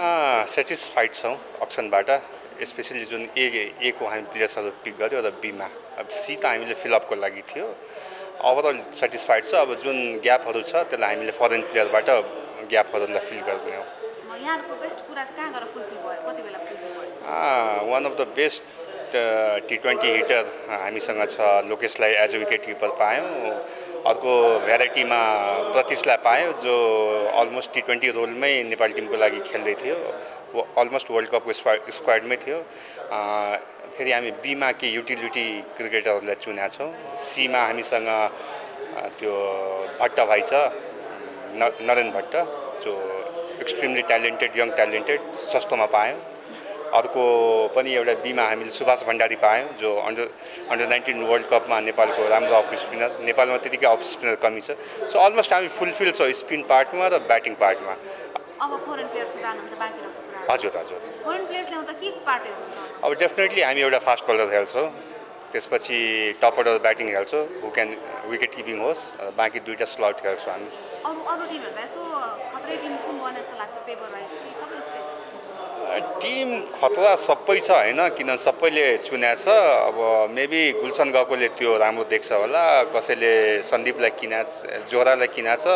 Satisfied छौं अक्सनबाट specially जुन ए को हामी प्लेयर्सहरु पिक गर्यो र बी मा अब सी त हामीले फिलअपको लागि थियो। ओभरअल सेटिस्फाइड छ। अब जुन ग्यापहरु छ त्यसलाई हामीले फरेन प्लेयरबाट ग्यापहरुलाई फिल गर्दैनौं। यहाँको बेस्ट कुरा कहाँ गएर फुलफिल भयो, कति बेला फुलफिल भयो? One of the best T20 hitter हामीसँग छ। लोकेशलाई एज विकेट किपर पायौं, अर्को भेराइटीमा प्रतिशलाई पायौं जो अलमोस्ट T20 रोलमै नेपाल टिमको लागि खेल्दै थियो, वो अलमोस्ट वर्ल्ड कपको स्क्वाडमै थियो। फेरि हामी बीमा के युटिलिटी क्रिकेटरहरूलाई चुनेका छौं। सीमा हामीसँग त्यो भट्ट भाइ छ, नरेन्द्र भट्ट, जो एक्सट्रिमली ट्यालेन्टेड यङ ट्यालेन्टेड, सस्तोमा पायौं। अर्को पनि एउटा बीमा हामीले सुभाष भण्डारी पायौं जो अन्डर 19 वर्ल्ड कपमा नेपालको राम्रो अफ स्पिनर, नेपालमा त्यतिकै अफ स्पिनर कमी छ। सो अलमोस्ट हामी फुलफिल छ स्पिन पार्टमा र ब्याटिङ पार्टमा। अब फरेन प्लेयर्सको जानुहुन्छ बाँकी रहेको कुरा? हजुर हजुर, फरेन प्लेयर्स ल्याउँदा के पार्ट हुन्छ? अब डेफिनेटली हामी एउटा फास्ट बलर हेल्छौँ, त्यसपछि टप अर्डर ब्याटिङ हेल्छौँ, हु क्यान विकेट किपिङ होस्, बाँकी दुईटा स्लट हेल्छौँ हामी। अरू टिमहरुलाई सो खतरा टिम कुन बने जस्तो लाग्छ? पेपर वाइज कि सबै यस्तै टिम खतरा सबै छ हैन, किन सबैले चुन्या छ। अब मेबी गुलसन गकोले त्यो राम्रो देख्छ होला, कसैले सन्दीपलाई किना, जोरालाई किना छ।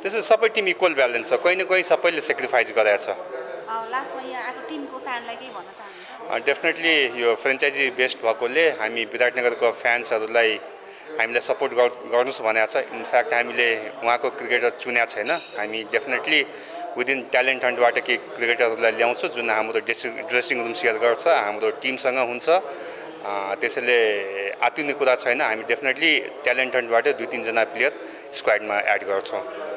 त्यसै सबै टिम इक्वल ब्यालेन्स छ, कहीँ न कहीँ सबैले सेक्रिफाइस गरेको छ। लास्टमा यहाँ आको टिमको फ्यानलाई के भन्न चाहनुहुन्छ? डेफिनेटली यो फ्रेन्चाइजी बेस्ट भएकोले हामी विराटनगरको फ्यान्सहरुलाई हामीले सपोर्ट गर्नुस् भनेको छ। इनफ्याक्ट हामीले उहाँको क्रिकेटर चुन्या छैन, हामी डेफिनेटली विदिन ट्यालेन्ट हन्टबाट के क्रिकेटरहरूलाई ल्याउँछ जुन हाम्रो ड्रेसिङ रुम सेयर गर्छ, हाम्रो टिमसँग हुन्छ। त्यसैले आत्तिने कुरा छैन, हामी डेफिनेटली ट्यालेन्ट हन्टबाट 2-3 जना प्लेयर स्क्वाडमा एड गर्छौँ।